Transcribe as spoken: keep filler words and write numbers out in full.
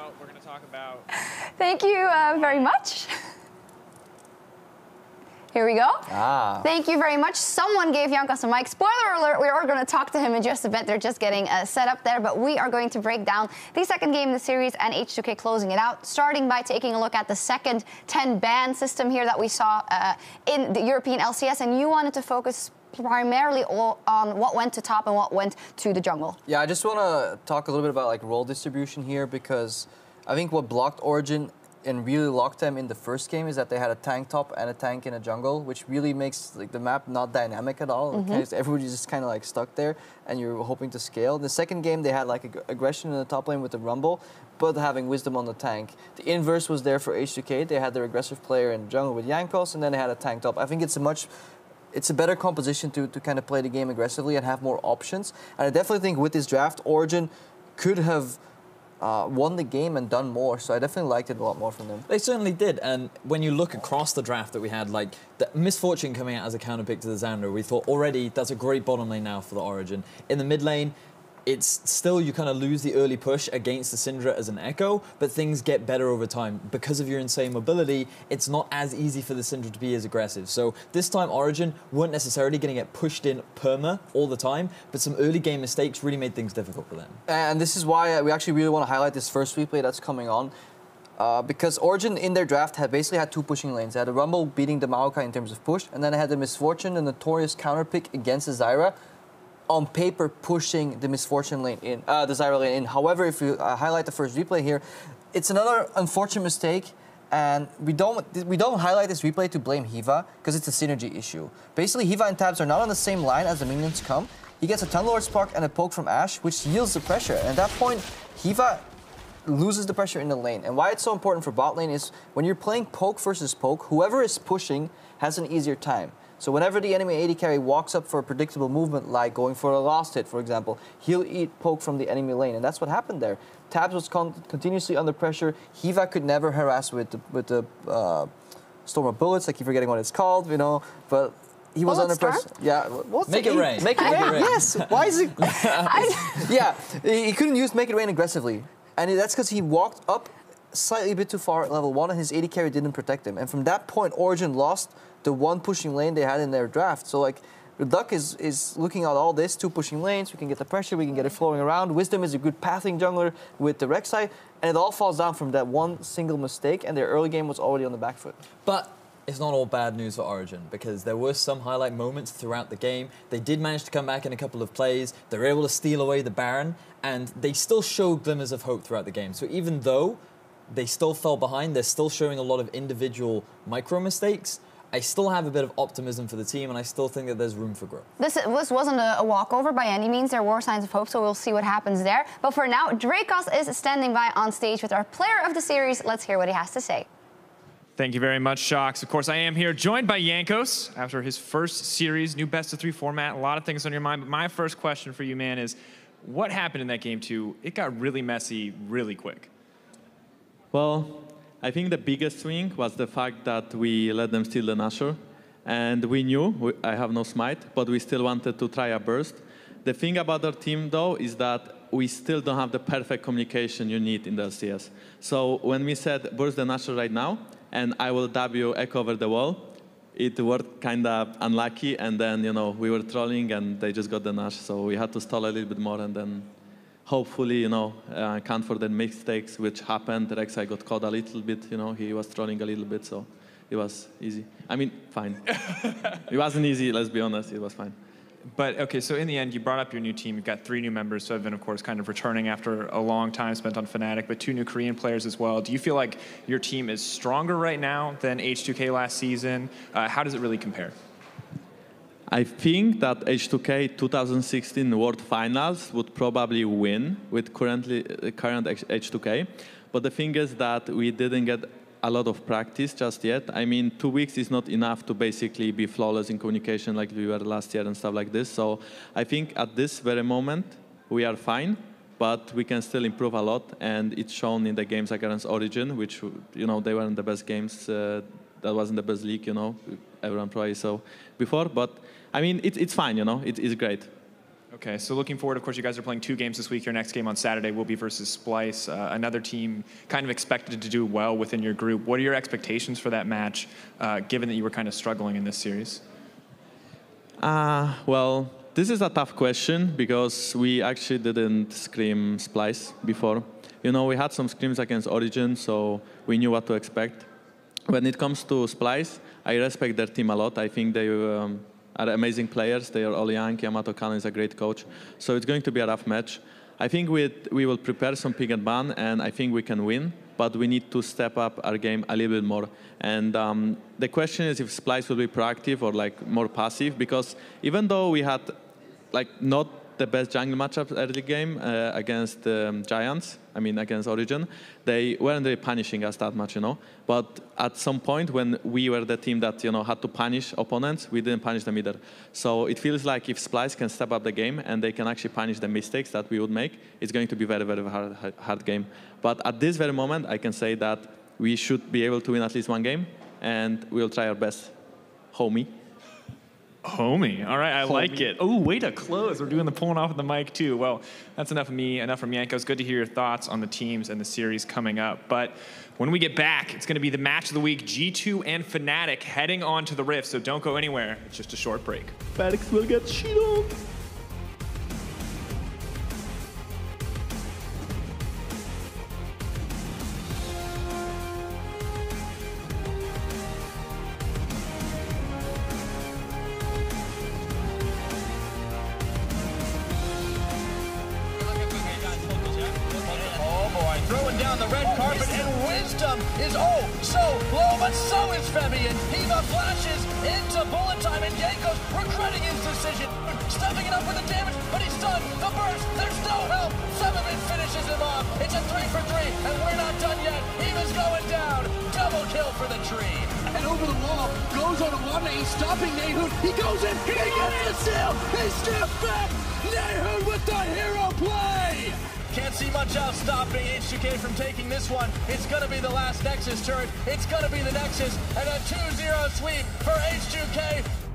about, we're going to talk about. Thank you uh, very much. Here we go. Ah. Thank you very much. Someone gave Jankos a mic. Spoiler alert, we are going to talk to him in just a bit. They're just getting uh, set up there, but we are going to break down the second game in the series and H two K closing it out, starting by taking a look at the second ten ban system here that we saw uh, in the European L C S, and you wanted to focus primarily on what went to top and what went to the jungle. Yeah, I just want to talk a little bit about like role distribution here, because I think what blocked Origen and really locked them in the first game is that they had a tank top and a tank in a jungle, which really makes like the map not dynamic at all. Mm-hmm. Okay? So everybody's just kind of like stuck there, and you're hoping to scale. The second game, they had like ag aggression in the top lane with the Rumble, but having wisdom on the tank. The inverse was there for H two K. They had their aggressive player in jungle with Jankos, and then they had a tank top. I think it's a much... it's a better composition to, to kind of play the game aggressively and have more options. And I definitely think with this draft, Origen could have uh, won the game and done more. So I definitely liked it a lot more from them. They certainly did. And when you look across the draft that we had, like the Misfortune coming out as a counter pick to the Xandra, we thought already that's a great bottom lane now for the Origen. In the mid lane, it's still, you kind of lose the early push against the Syndra as an Echo, but things get better over time. Because of your insane mobility, it's not as easy for the Syndra to be as aggressive. So this time Origen weren't necessarily going to get pushed in perma all the time, but some early game mistakes really made things difficult for them. And this is why we actually really want to highlight this first replay that's coming on. Uh, because Origen in their draft had basically had two pushing lanes. They had a Rumble beating the Maokai in terms of push, and then they had the Misfortune, the notorious counter pick against the Zyra, on paper pushing the Misfortune lane in, uh, the Zyra lane in. However, if you uh, highlight the first replay here, it's another unfortunate mistake, and we don't we don't highlight this replay to blame Hiva, because it's a synergy issue. Basically, Hiva and Tabs are not on the same line as the minions come. He gets a Time Lord Spark and a poke from Ash, which yields the pressure, and at that point, Hiva loses the pressure in the lane. And why it's so important for bot lane is when you're playing poke versus poke, whoever is pushing has an easier time. So whenever the enemy A D carry walks up for a predictable movement, like going for a lost hit, for example, he'll eat poke from the enemy lane, and that's what happened there. Tabs was con continuously under pressure. Hiva could never harass with the, with the uh, storm of bullets. I keep forgetting what it's called, you know, but he was bullet under pressure. Yeah, what's make it, it rain. Make it rain. Yes. Why is it? Yeah, he couldn't use make it rain aggressively, and that's because he walked up slightly a bit too far at level one, and his A D carry didn't protect him. And from that point, Origen lost the one pushing lane they had in their draft. So like, Duck is, is looking at all this, two pushing lanes, we can get the pressure, we can get it flowing around. Wisdom is a good pathing jungler with the Rek'Sai, and it all falls down from that one single mistake, and their early game was already on the back foot. But it's not all bad news for Origen, because there were some highlight moments throughout the game. They did manage to come back in a couple of plays. They were able to steal away the Baron, and they still showed glimmers of hope throughout the game. So even though they still fell behind, they're still showing a lot of individual micro mistakes. I still have a bit of optimism for the team, and I still think that there's room for growth. This, this wasn't a, a walkover by any means. There were signs of hope, so we'll see what happens there. But for now, Drakos is standing by on stage with our player of the series. Let's hear what he has to say. Thank you very much, Shox. Of course, I am here joined by Jankos after his first series, new best of three format, a lot of things on your mind. But my first question for you, man, is what happened in that game two? It got really messy really quick. Well, I think the biggest swing was the fact that we let them steal the Nashor, and we knew, we, I have no smite, but we still wanted to try a burst. The thing about our team, though, is that we still don't have the perfect communication you need in the L C S. So when we said, burst the Nashor right now, and I will W echo over the wall, it worked kind of unlucky, and then, you know, we were trolling, and they just got the Nash, so we had to stall a little bit more, and then hopefully, you know, uh, account for the mistakes which happened. Rek'Sai got caught a little bit, you know, he was trolling a little bit, so it was easy. I mean, fine. It wasn't easy, let's be honest, it was fine. But, okay, so in the end, you brought up your new team. You've got three new members, so I've been, of course, kind of returning after a long time spent on Fnatic, but two new Korean players as well. Do you feel like your team is stronger right now than H two K last season? Uh, how does it really compare? I think that H two K two thousand sixteen World Finals would probably win with currently, uh, current H two K. But the thing is that we didn't get a lot of practice just yet. I mean, two weeks is not enough to basically be flawless in communication like we were last year and stuff like this. So I think at this very moment, we are fine, but we can still improve a lot. And it's shown in the games against Origen, which, you know, they weren't the best games. Uh, that wasn't the best league, you know, everyone probably saw before. But I mean, it, it's fine, you know, it, it's great. Okay, so looking forward, of course, you guys are playing two games this week. Your next game on Saturday will be versus Splice, uh, another team kind of expected to do well within your group. What are your expectations for that match, uh, given that you were kind of struggling in this series? Uh, well, this is a tough question because we actually didn't scrim Splice before. You know, we had some scrims against Origen, so we knew what to expect. When it comes to Splice, I respect their team a lot. I think they um, are amazing players. They are all young. Yamato Kano is a great coach. So it's going to be a rough match. I think we we will prepare some pick and ban, and I think we can win. But we need to step up our game a little bit more. And um, the question is if Splice will be proactive or like more passive, because even though we had like not the best jungle matchup early game uh, against um, Giants, I mean against Origin, they weren't really punishing us that much, you know. But at some point when we were the team that, you know, had to punish opponents, we didn't punish them either. So it feels like if Splice can step up the game and they can actually punish the mistakes that we would make, it's going to be very, very hard, hard game. But at this very moment, I can say that we should be able to win at least one game, and we'll try our best, homie. Homie. All right, I Homie. like it. Oh, way to close. We're doing the pulling off of the mic, too. Well, that's enough of me, enough from Jankos. Good to hear your thoughts on the teams and the series coming up. But when we get back, it's going to be the match of the week, G two and Fnatic heading on to the Rift, so don't go anywhere. It's just a short break. Fnatic will get shit on. Nexus turret, it's going to be the Nexus, and a two zero sweep for H two K.